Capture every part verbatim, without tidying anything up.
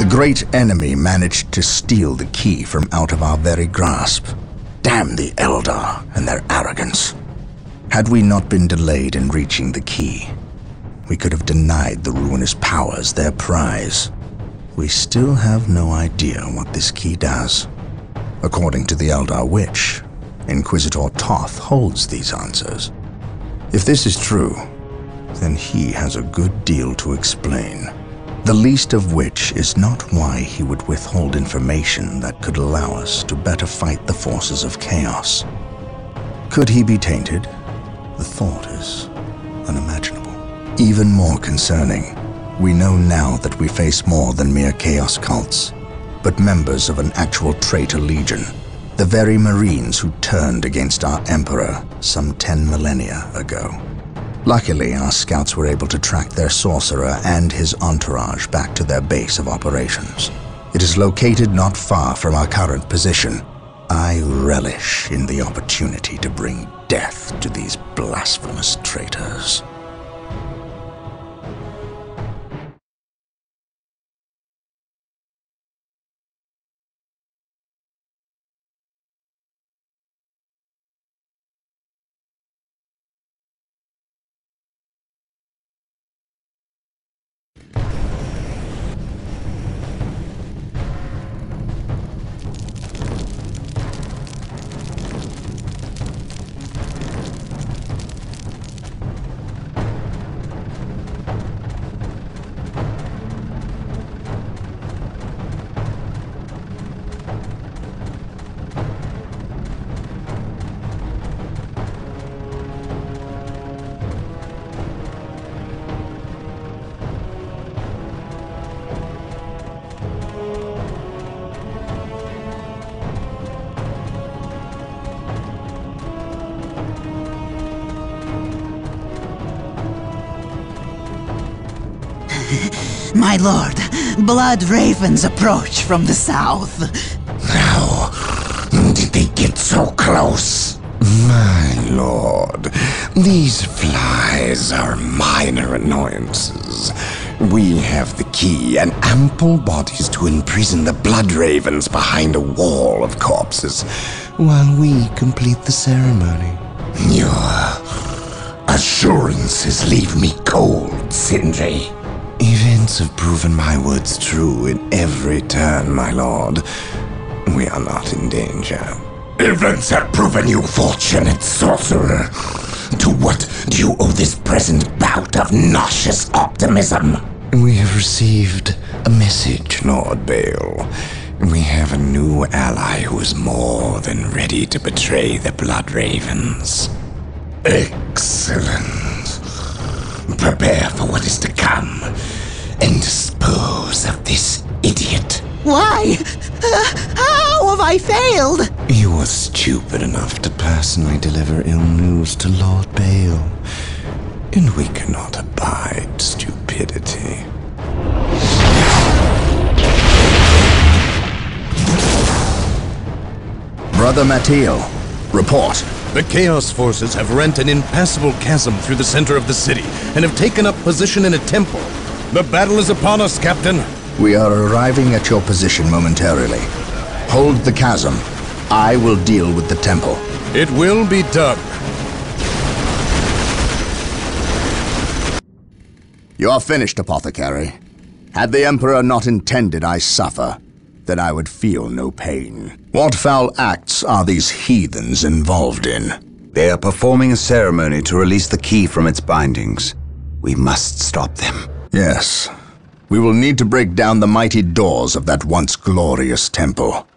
The great enemy managed to steal the key from out of our very grasp. Damn the Eldar and their arrogance. Had we not been delayed in reaching the key, we could have denied the Ruinous Powers their prize. We still have no idea what this key does. According to the Eldar Witch, Inquisitor Toth holds these answers. If this is true, then he has a good deal to explain. The least of which is not why he would withhold information that could allow us to better fight the forces of Chaos. Could he be tainted? The thought is unimaginable. Even more concerning, we know now that we face more than mere Chaos cults, but members of an actual traitor legion, the very Marines who turned against our Emperor some ten millennia ago. Luckily, our scouts were able to track their sorcerer and his entourage back to their base of operations. It is located not far from our current position. I relish in the opportunity to bring death to these blasphemous traitors. My lord, Blood Ravens approach from the south. How did they get so close? My lord, these flies are minor annoyances. We have the key and ample bodies to imprison the Blood Ravens behind a wall of corpses while we complete the ceremony. Your assurances leave me cold, Sindri. Events have proven my words true at every turn, my lord. We are not in danger. Events have proven you fortunate, sorcerer. To what do you owe this present bout of nauseous optimism? We have received a message, Lord Bale. We have a new ally who is more than ready to betray the Blood Ravens. Excellent. Prepare for what is to come, and dispose of this idiot. Why? Uh, how have I failed? You were stupid enough to personally deliver ill news to Lord Bale, and we cannot abide stupidity. Brother Matteo, report. The Chaos forces have rent an impassable chasm through the center of the city and have taken up position in a temple. The battle is upon us, Captain. We are arriving at your position momentarily. Hold the chasm. I will deal with the temple. It will be done. You are finished, Apothecary. Had the Emperor not intended I suffer, then I would feel no pain. What foul acts are these heathens involved in? They are performing a ceremony to release the key from its bindings. We must stop them. Yes. We will need to break down the mighty doors of that once glorious temple.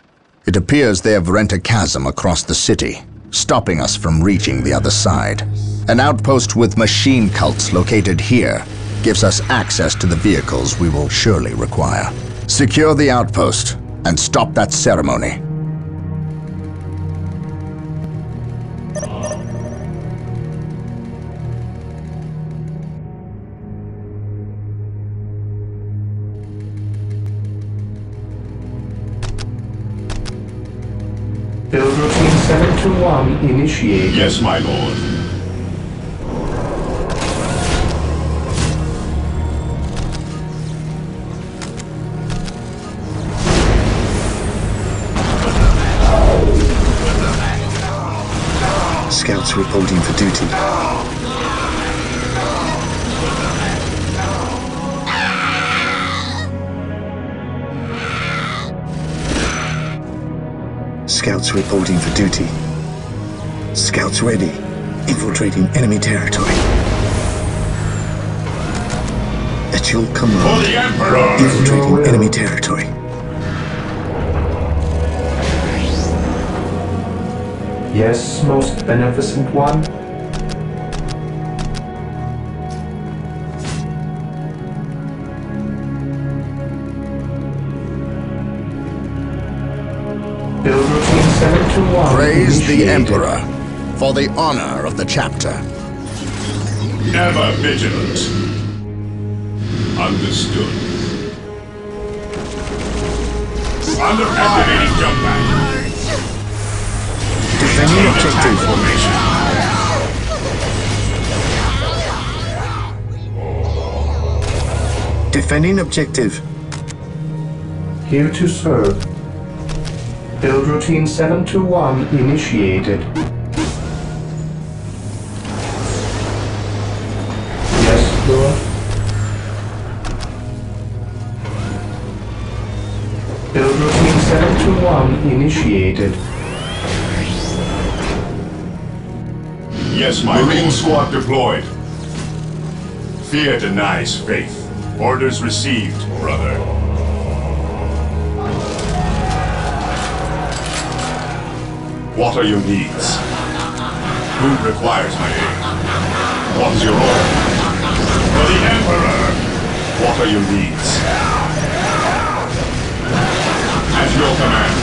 It appears they have rent a chasm across the city, stopping us from reaching the other side. An outpost with machine cults located here gives us access to the vehicles we will surely require. Secure the outpost and stop that ceremony. Build routine seven two one initiated. Yes, my lord. units reporting for duty. Scouts reporting for duty. Scouts ready. Infiltrating enemy territory. At your command. For the Emperor! Infiltrating enemy territory. Yes, most beneficent one. Praise the Emperor for the honor of the chapter. Never vigilant. Understood. Underestimating jump back. Defending objective formation. Defending objective. Here to serve. Build routine seven two one initiated. Yes, Lord. Build routine seven two one initiated. Yes, my Marine squad deployed. Fear denies faith. Orders received, brother. What are your needs? Who requires my aid? What's your order? For the Emperor! What are your needs? At your command.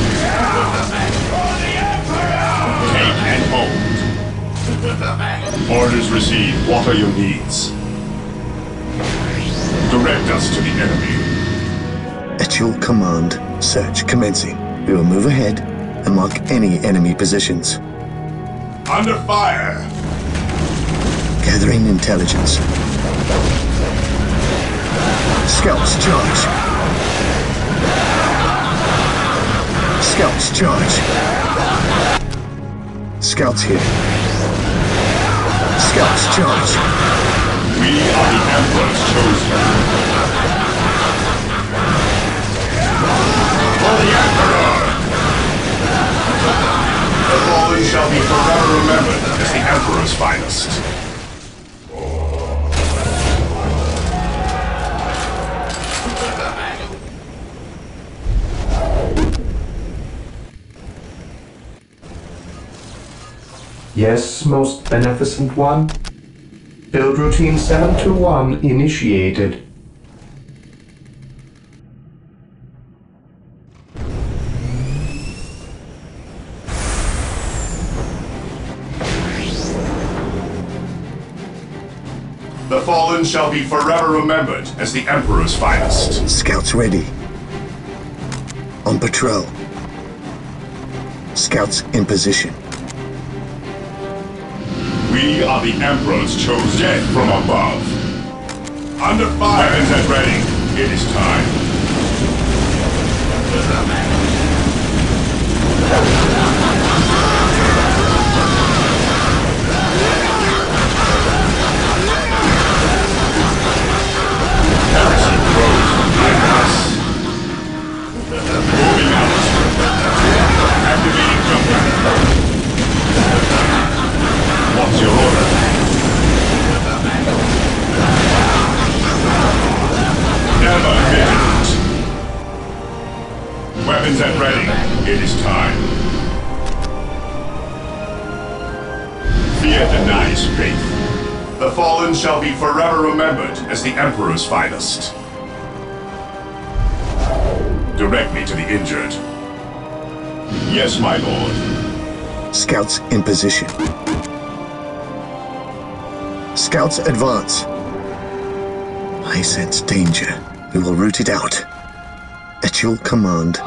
Take and hold. Orders received. What are your needs? Direct us to the enemy. At your command, search commencing. We will move ahead and mark any enemy positions. Under fire! Gathering intelligence. Scouts charge. Scouts charge. Scouts here. Scouts charge. We are the Emperor's chosen. For the Emperor! The boy shall be forever remembered as the Emperor's finest. Yes, most beneficent one. Build routine seven two one initiated. The fallen shall be forever remembered as the Emperor's finest. Scouts ready. On patrol. Scouts in position. We are the Emperor's chosen from above. Under fire! Weapons at ready. It is time. Heresy grows from behind us. Moving out. Activating jump back. What's your order? Never vigilant. Weapons at ready. It is time. Fear denies faith. The fallen shall be forever remembered as the Emperor's finest. Direct me to the injured. Yes, my lord. Scouts in position. Scouts advance. I sense danger. We will root it out. At your command.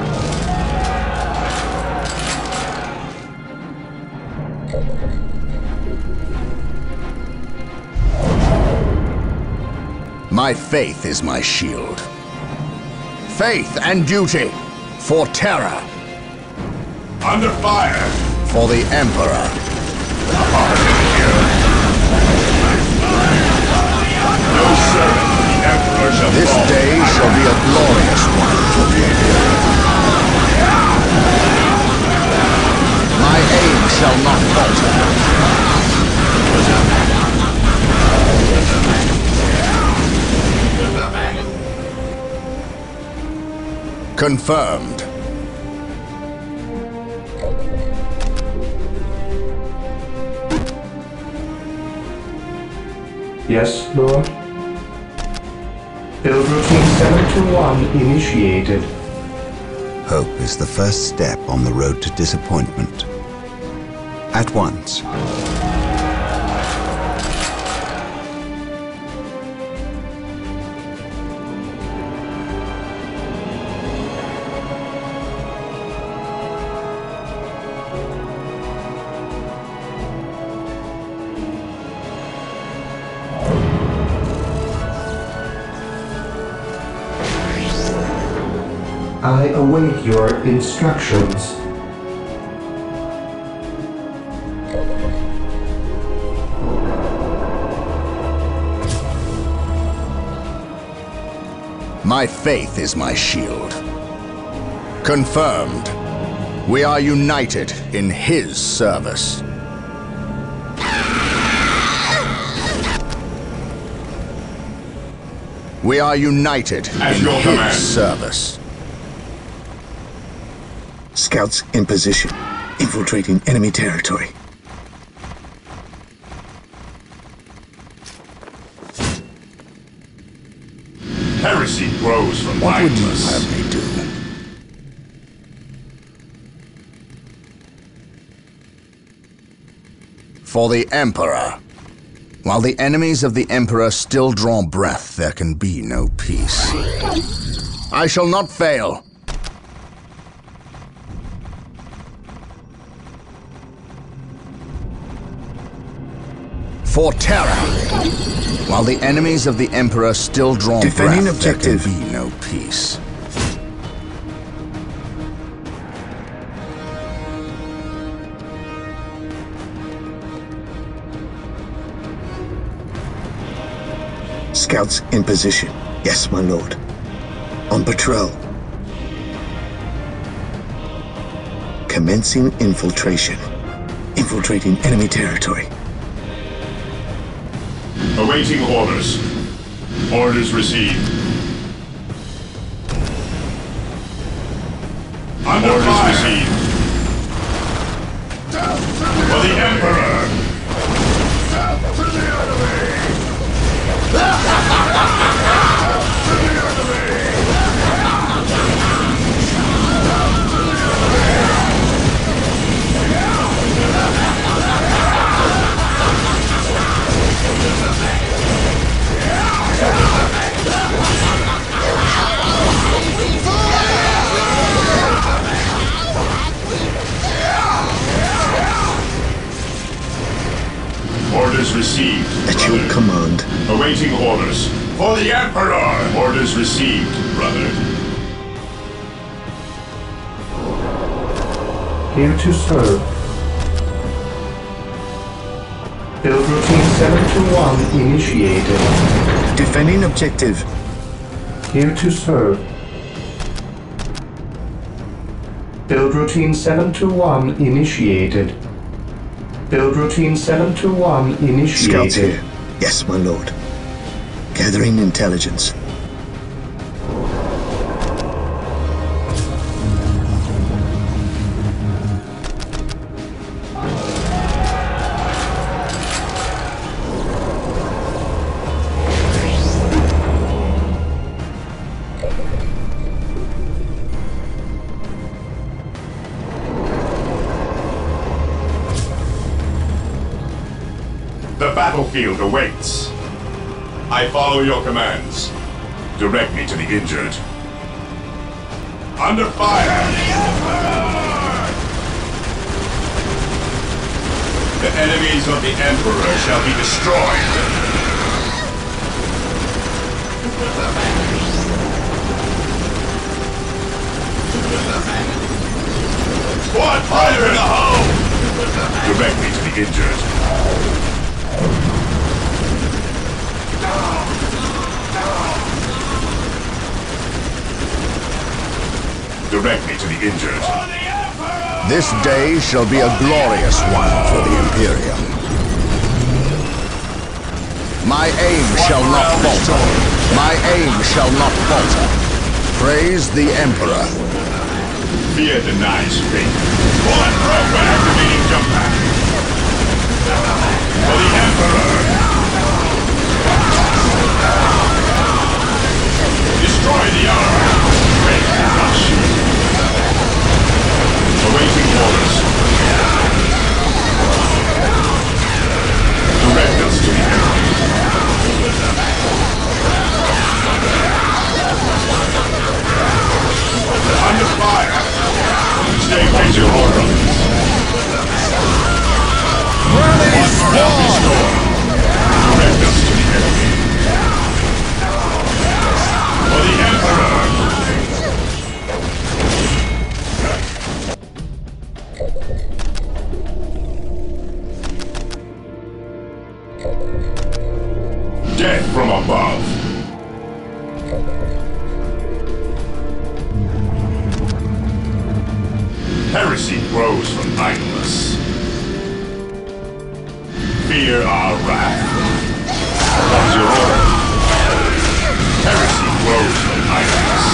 My faith is my shield. Faith and duty for terror. Under fire. For the Emperor. Confirmed. Yes, Lord. Build routine seven two one initiated. Hope is the first step on the road to disappointment. At once. I await your instructions. My faith is my shield. Confirmed. We are united in his service. We are united At in your his command. service. Scouts in position, infiltrating enemy territory. Heresy grows from blindness. What would you have me do? For the Emperor. While the enemies of the Emperor still draw breath, there can be no peace. I shall not fail. For terror. While the enemies of the Emperor still draw Defending breath, objective. there can be no peace. Scouts in position. Yes, my lord. On patrol. Commencing infiltration. Infiltrating enemy territory. Awaiting orders. Orders received. Under orders fire. received. Death to the For the Emperor. Death to the enemy. Death to the enemy. Death to the enemy. Death to the enemy. Orders received. At brother. your command. Awaiting orders. For the Emperor! Orders received, brother. Here to serve. Build routine seven two one initiated. Defending objective. Here to serve. Build routine seven two one initiated. Build routine seven two one initiated. Scouts here. Yes, my lord. Gathering intelligence. Field awaits. I follow your commands. Direct me to the injured. Under fire! The enemies of the Emperor shall be destroyed. Squad, fire in the hole! Direct me to the injured. Direct me to the injured. This day shall be a glorious one for the Imperium. My aim shall not falter. My aim shall not falter. Praise the Emperor. Fear denies fate. One program activating jump back. For the Emperor. Destroy the armor. Break the rush. Awaiting orders. Direct us to the Emperor. Under fire! Stay with your order! Ruinous Powers! Direct us to the enemy! For the Emperor! Death from above! Heresy grows from idleness. Fear our wrath. Comes your order. Heresy grows from idleness.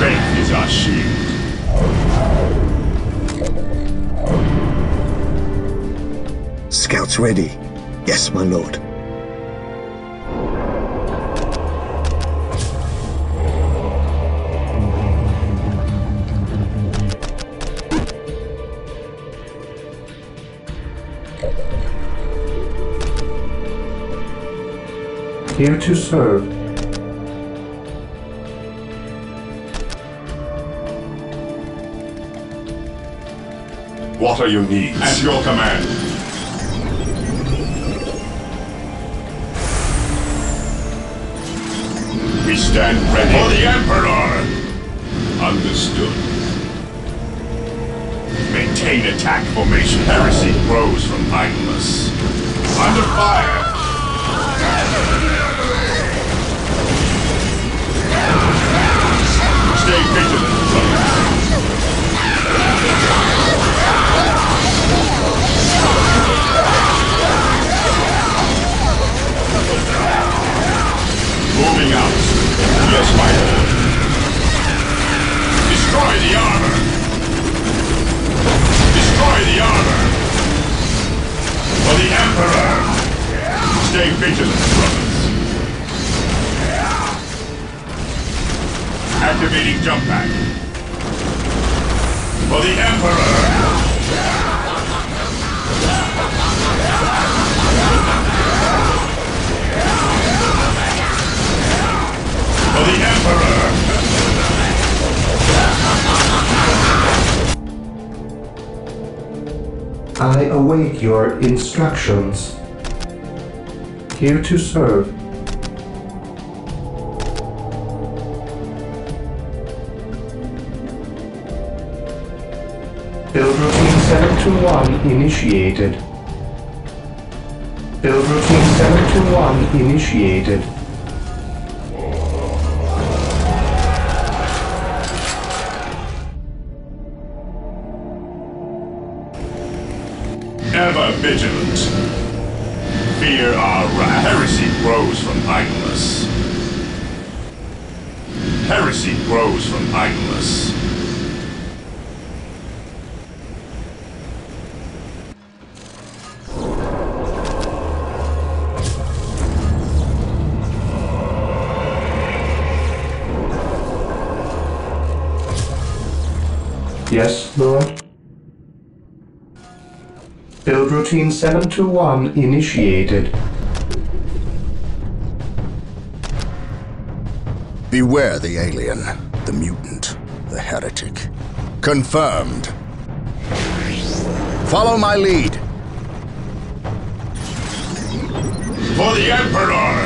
Faith is our shield. Scouts ready. Yes, my lord. Here to serve. What are your needs? At your command. We stand ready for the Emperor! Understood. Maintain attack formation. Heresy grows from idleness. Under fire! Stay vigilant, brothers. Moving out. Yes, my lord. Destroy the armor! Destroy the armor! For the Emperor! Stay vigilant, brothers. Activating jump pack. For the Emperor! For the Emperor! I await your instructions. Here to serve. Build routine seven to one initiated. Build routine seven to one initiated. Ever vigilant. Fear our wrath. Heresy grows from idleness. Heresy grows from idleness. Yes, Lord. Build routine seven to one initiated. Beware the alien, the mutant, the heretic. Confirmed. Follow my lead. For the Emperor!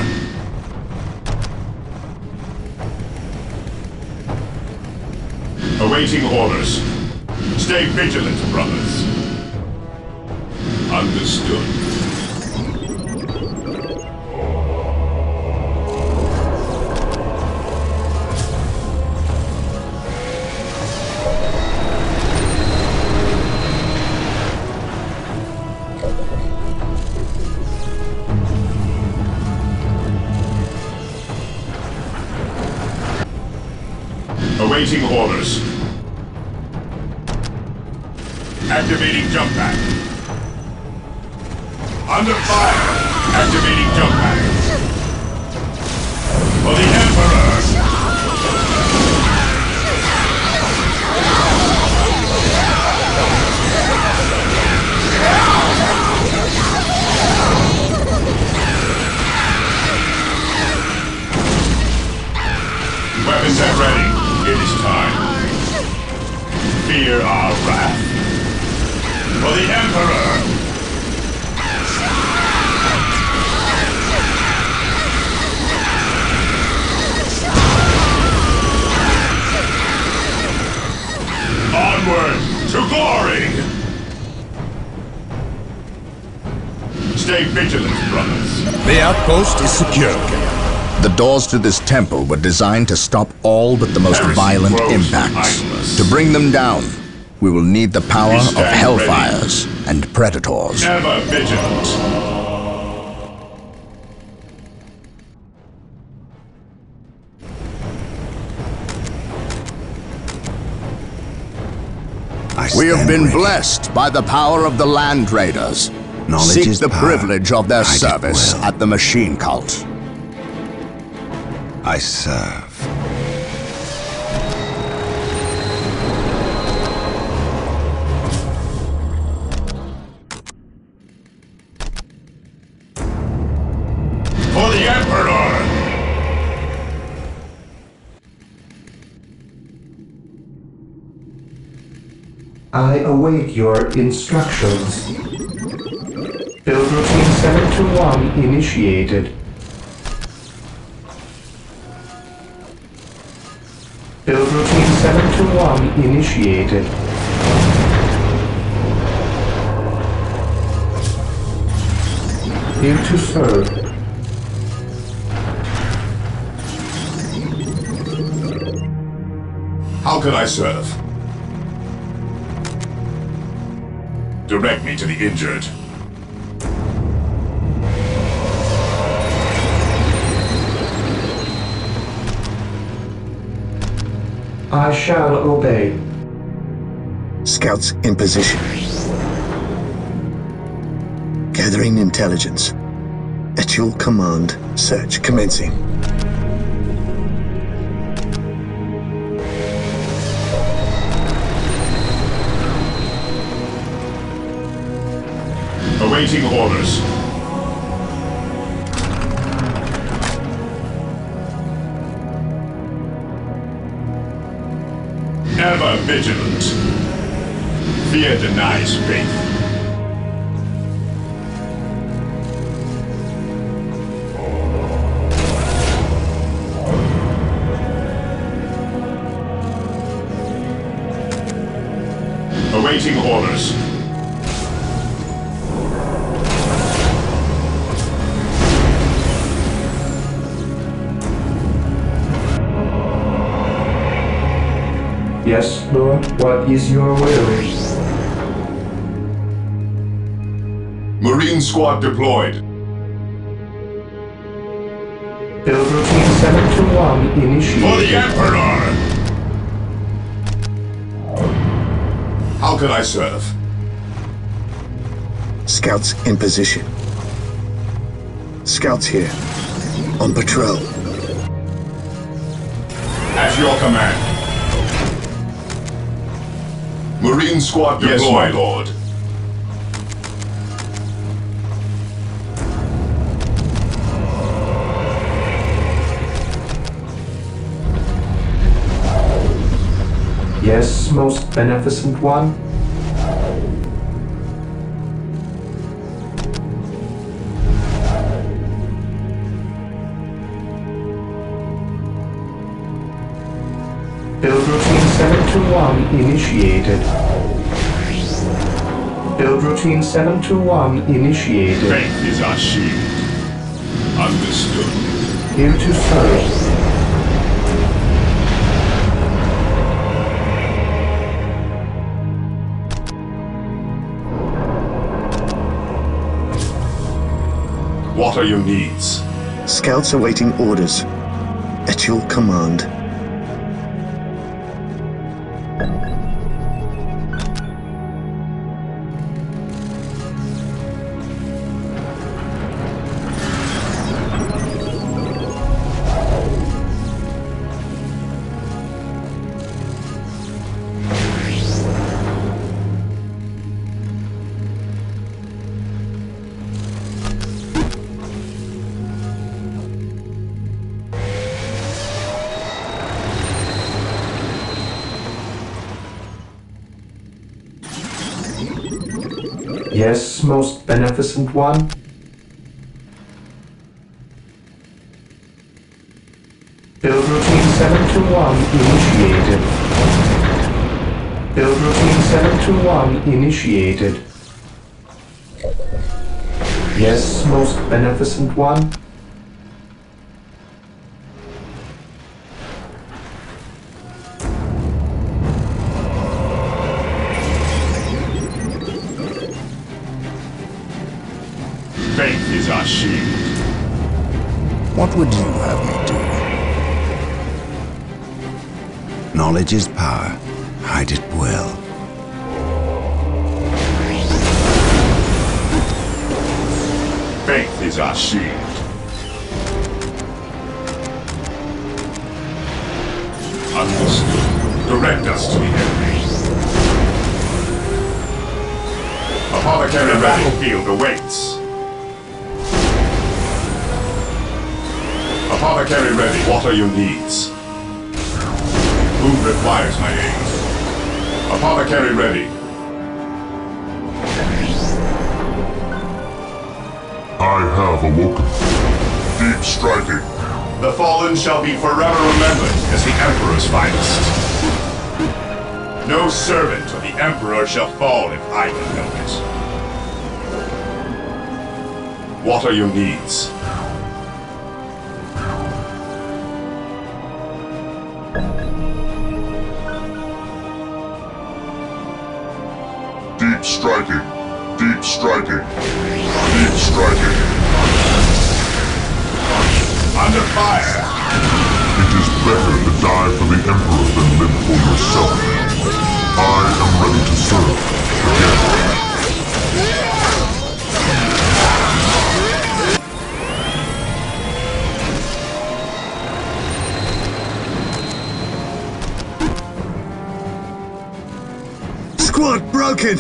Awaiting orders. Stay vigilant, brothers. Understood. Tartarus. Activating jump pack. Under fire. Activating jump pack. For the Emperor. Weapon set ready. It is time. Fear our wrath. For the Emperor! Onward to glory! Stay vigilant, brothers. The outpost is secure. The doors to this temple were designed to stop all but the most violent impacts. To bring them down, we will need the power of hellfires and predators. Ever vigilant. We have been blessed by the power of the Land Raiders. Seek the privilege of their service at the Machine Cult. I serve. For the Emperor! I await your instructions. Build routine seven to one initiated. Build routine seven to one initiated. Here to serve. How can I serve? Direct me to the injured. I shall obey. Scouts in position. Gathering intelligence. At your command, search commencing. Awaiting orders. Ever vigilant. Fear denies faith. Awaiting orders. Yes, Lord, what is your will? Marine squad deployed. Build routine seven to one initiated. For the Emperor! How can I serve? Scouts in position. Scouts here. On patrol. At your command. Marine squad deployed. Yes, my lord. Yes, most beneficent one. Build routine seven to one initiated. Build routine seven to one initiated. Faith is our shield. Understood. Here to serve. What are your needs? Scouts awaiting orders. At your command. Yes, most beneficent one. Build routine seven two one initiated. Build routine seven two one initiated. Yes, most beneficent one. What would you have me do? Knowledge is power. Hide it well. Faith is our shield. Understood. Direct us to the enemy. Apothecary battlefield awaits. Apothecary ready. What are your needs? Food requires my aid. Apothecary ready. I have awoken. Deep striking. The fallen shall be forever remembered as the Emperor's finest. No servant of the Emperor shall fall if I can help it. What are your needs? Deep striking, deep striking, deep striking. Under fire! It is better to die for the Emperor than live for yourself. I am ready to serve again. Squad broken!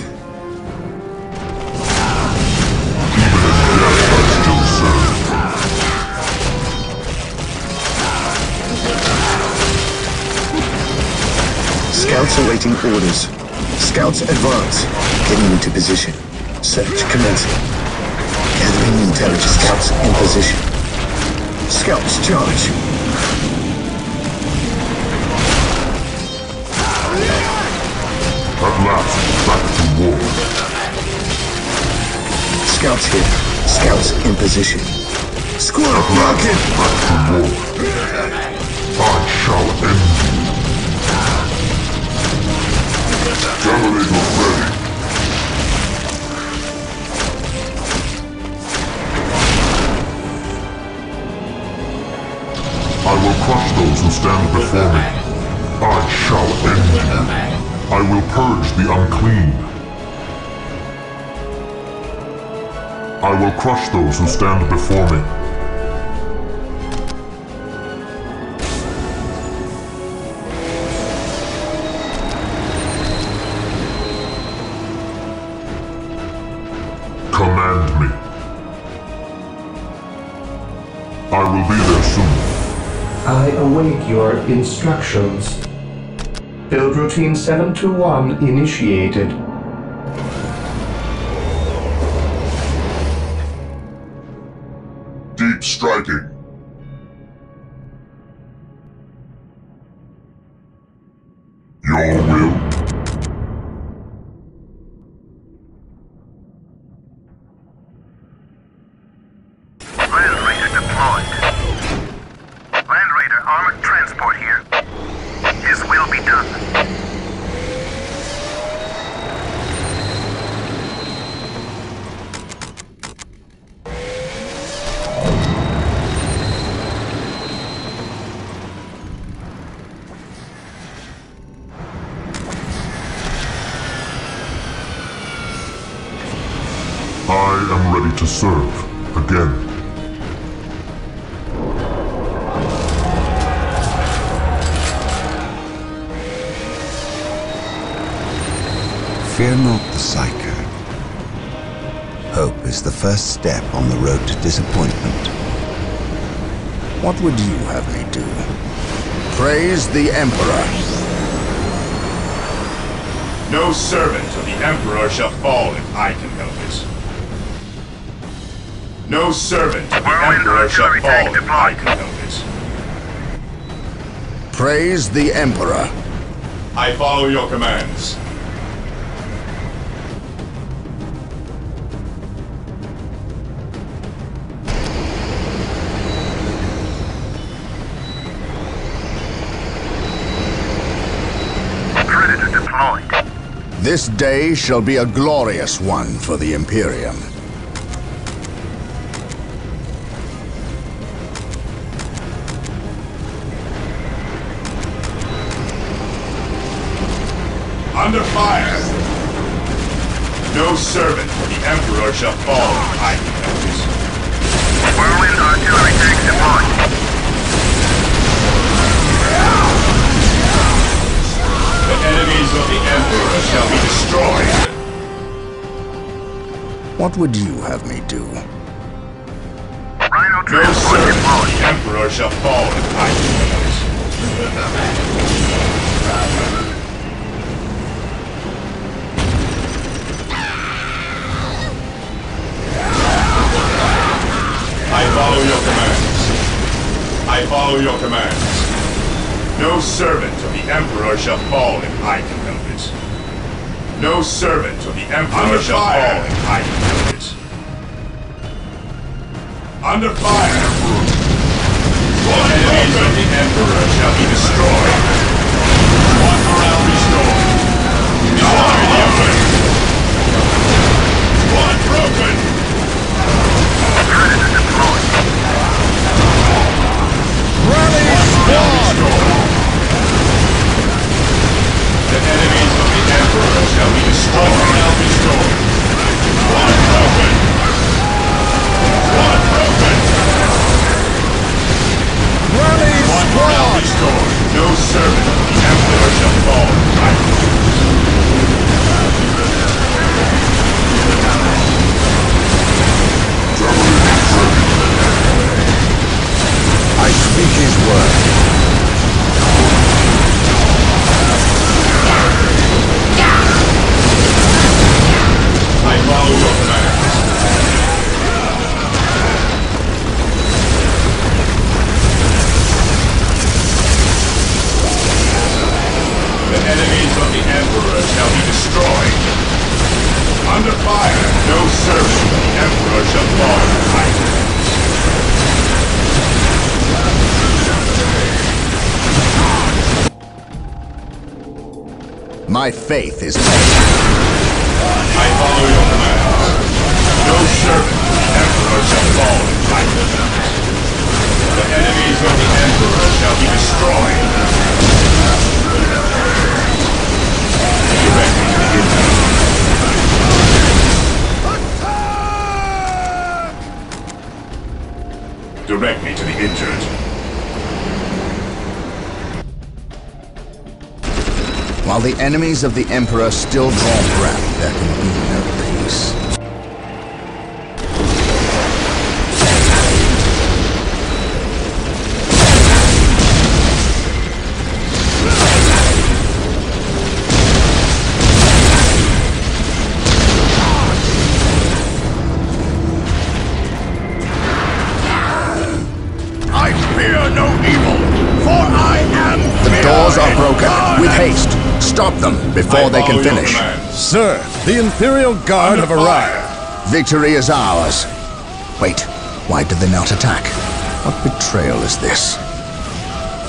Scouts awaiting orders. Scouts advance. Getting into position. Search commencing. Gathering intelligence. Scouts in position. Scouts charge. At last, back to war. Scouts here. Scouts in position. Squad rocket! Back to war. I shall end you. Generator ready. I will crush those who stand before me. I shall end you. I will purge the unclean. I will crush those who stand before me. Await your instructions. Build routine seven two one initiated. Deep striking. Your will. I am ready to serve again. Fear not the Psyker. Hope is the first step on the road to disappointment. What would you have me do? Praise the Emperor. No servant of the Emperor shall fall if I can help it. No servant of the Emperor shall fall if I can help it. Praise the Emperor. I follow your commands. This day shall be a glorious one for the Imperium. Under fire! No servant of the Emperor shall fall. I notice. Whirlwind artillery tanks deployed. The enemies of the Emperor shall be destroyed. What would you have me do? Rhino no servant of the Emperor shall fall in I follow your commands. I follow your commands. No servant of the Emperor shall fall if I can help it. No servant of the Emperor shall fall if I can help it. Under fire! All enemies of the Emperor shall be destroyed. One morale restored. Destroy the Emperor! One broken! Predator deployed. Rally squad! The enemies of the Emperor shall be destroyed. Now destroyed. One broken. One broken. Rally squad. One now destroyed. No servant of the Emperor shall fall. Right. I speak his word. I follow your commands. The enemies of the Emperor shall be destroyed. Under fire, no servant of the Emperor shall fall in fight. My faith is paid. I follow your commands. No servant of the Emperor shall fall in fight. The enemies of the Emperor shall be destroyed. Direct me to give me. Attack! Direct me to the injured. While the enemies of the Emperor still draw breath, there can be no peace. I fear no evil, for I am the doors are broken. With haste. Stop them before they can finish. Sir, the Imperial Guard have arrived. Victory is ours. Wait, why did they not attack? What betrayal is this?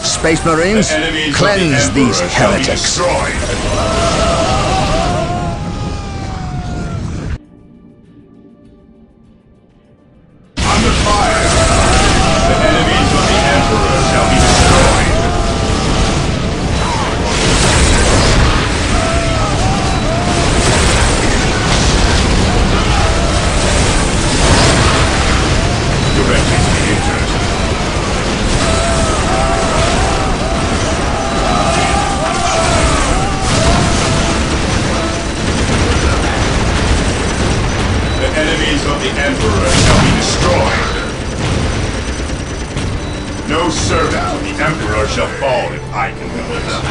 Space Marines, cleanse these heretics. Emperor shall fall if I can do this.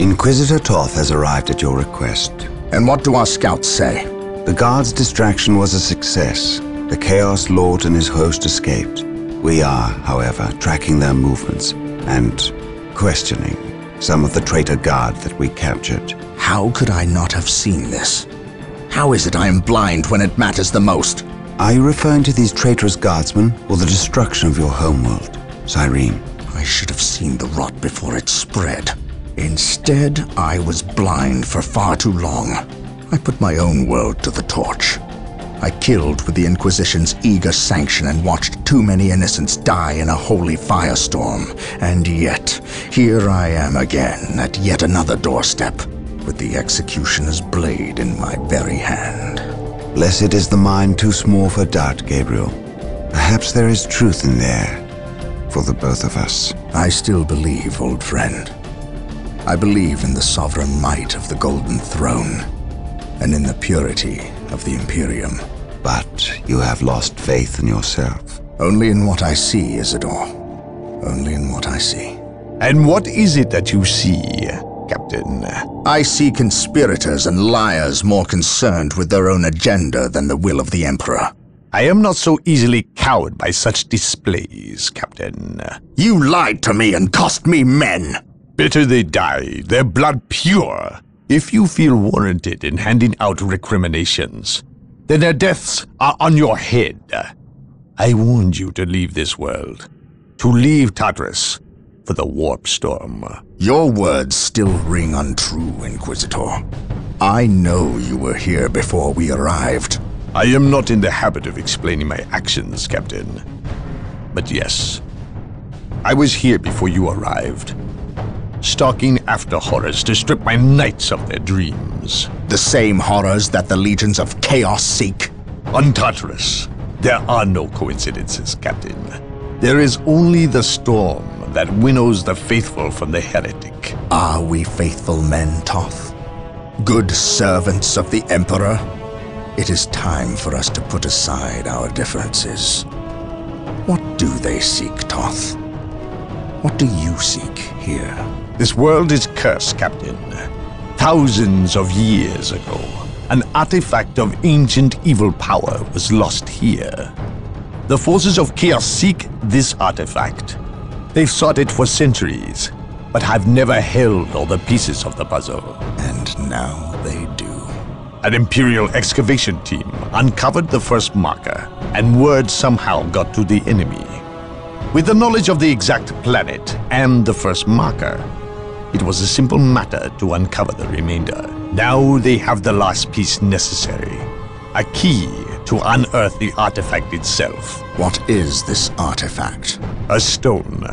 Inquisitor Toth has arrived at your request. And what do our scouts say? The guard's distraction was a success. The Chaos Lord and his host escaped. We are, however, tracking their movements and questioning some of the traitor guard that we captured. How could I not have seen this? How is it I am blind when it matters the most? Are you referring to these traitorous guardsmen or the destruction of your homeworld, Cyrene? I should have seen the rot before it spread. Instead, I was blind for far too long. I put my own world to the torch. I killed with the Inquisition's eager sanction and watched too many innocents die in a holy firestorm. And yet, here I am again at yet another doorstep, with the Executioner's blade in my very hand. Blessed is the mind too small for doubt, Gabriel. Perhaps there is truth in there for the both of us. I still believe, old friend. I believe in the sovereign might of the Golden Throne, and in the purity of the Imperium. But you have lost faith in yourself. Only in what I see, Isidore. Only in what I see. And what is it that you see, Captain? I see conspirators and liars more concerned with their own agenda than the will of the Emperor. I am not so easily cowed by such displays, Captain. You lied to me and cost me men! Better they die, their blood pure. If you feel warranted in handing out recriminations, then their deaths are on your head. I warned you to leave this world, to leave Tartarus for the Warp Storm. Your words still ring untrue, Inquisitor. I know you were here before we arrived. I am not in the habit of explaining my actions, Captain. But yes, I was here before you arrived. Stalking after horrors to strip my knights of their dreams. The same horrors that the legions of Chaos seek? On Tartarus, there are no coincidences, Captain. There is only the storm that winnows the faithful from the heretic. Are we faithful men, Toth? Good servants of the Emperor? It is time for us to put aside our differences. What do they seek, Toth? What do you seek here? This world is cursed, Captain. Thousands of years ago, an artifact of ancient evil power was lost here. The forces of Chaos seek this artifact. They've sought it for centuries, but have never held all the pieces of the puzzle. And now they do. An Imperial excavation team uncovered the first marker, and word somehow got to the enemy. With the knowledge of the exact planet and the first marker, it was a simple matter to uncover the remainder. Now they have the last piece necessary, a key to unearth the artifact itself. What is this artifact? A stone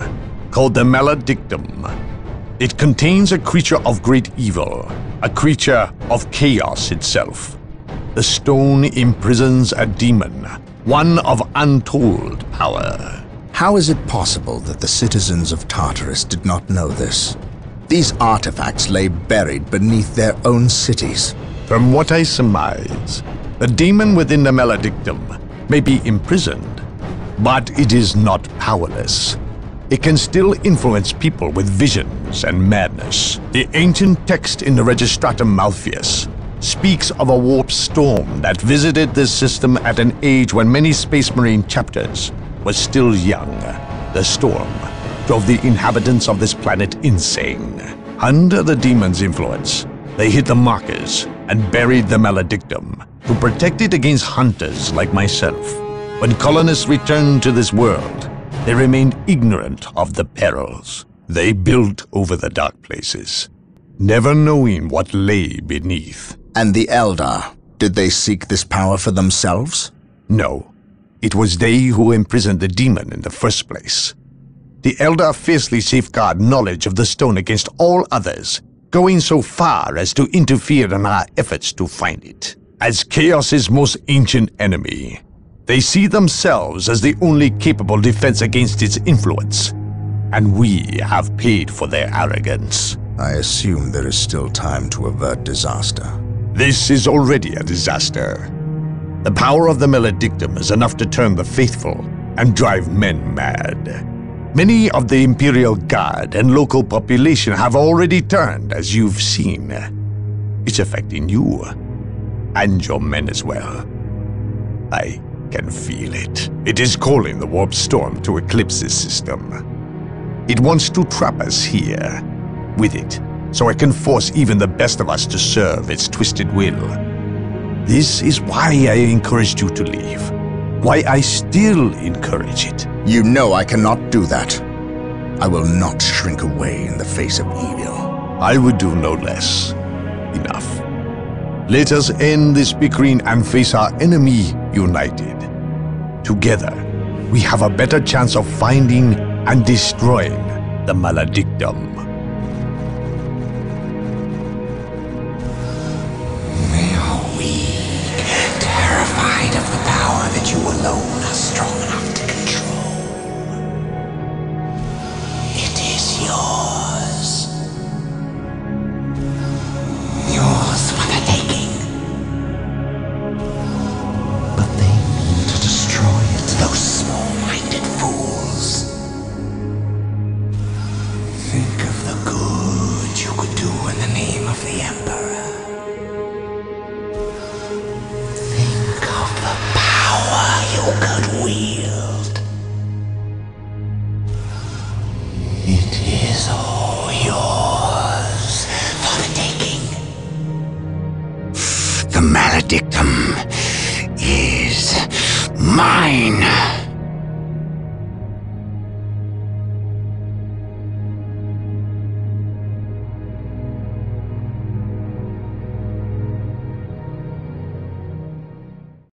called the Maledictum. It contains a creature of great evil, a creature of Chaos itself. The stone imprisons a demon, one of untold power. How is it possible that the citizens of Tartarus did not know this? These artifacts lay buried beneath their own cities. From what I surmise, the demon within the Maledictum may be imprisoned, but it is not powerless. It can still influence people with visions and madness. The ancient text in the Registratum Malphius speaks of a warp storm that visited this system at an age when many Space Marine chapters was still young. The storm drove the inhabitants of this planet insane. Under the demon's influence, they hid the markers and buried the Maledictum to protect it against hunters like myself. When colonists returned to this world, they remained ignorant of the perils. They built over the dark places, never knowing what lay beneath. And the Eldar, did they seek this power for themselves? No. It was they who imprisoned the demon in the first place. The Eldar fiercely safeguard knowledge of the stone against all others, going so far as to interfere in our efforts to find it. As Chaos's most ancient enemy, they see themselves as the only capable defense against its influence. and we have paid for their arrogance. I assume there is still time to avert disaster. This is already a disaster. The power of the Maledictum is enough to turn the faithful and drive men mad. Many of the Imperial Guard and local population have already turned, as you've seen. It's affecting you, and your men as well. I can feel it. It is calling the Warp Storm to eclipse this system. It wants to trap us here, with it, so it can force even the best of us to serve its twisted will. This is why I encouraged you to leave. Why I still encourage it. You know I cannot do that. I will not shrink away in the face of evil. I would do no less. Enough. Let us end this bickering and face our enemy united. Together, we have a better chance of finding and destroying the Maledictum. You alone are strong enough to control. It is yours. Yours for the taking. But they mean to destroy it, those small-minded fools. Think of the good you could do in the name of the Emperor. Think of the power. Power you could wield. It is all yours for the taking. The Maledictum is mine.